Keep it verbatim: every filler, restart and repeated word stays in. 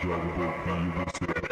Jogo do Brasil.